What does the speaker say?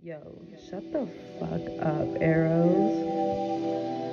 Yo, shut the fuck up, Eros.